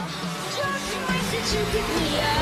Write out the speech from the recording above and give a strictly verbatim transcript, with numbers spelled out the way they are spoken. Just the way that you pick me up.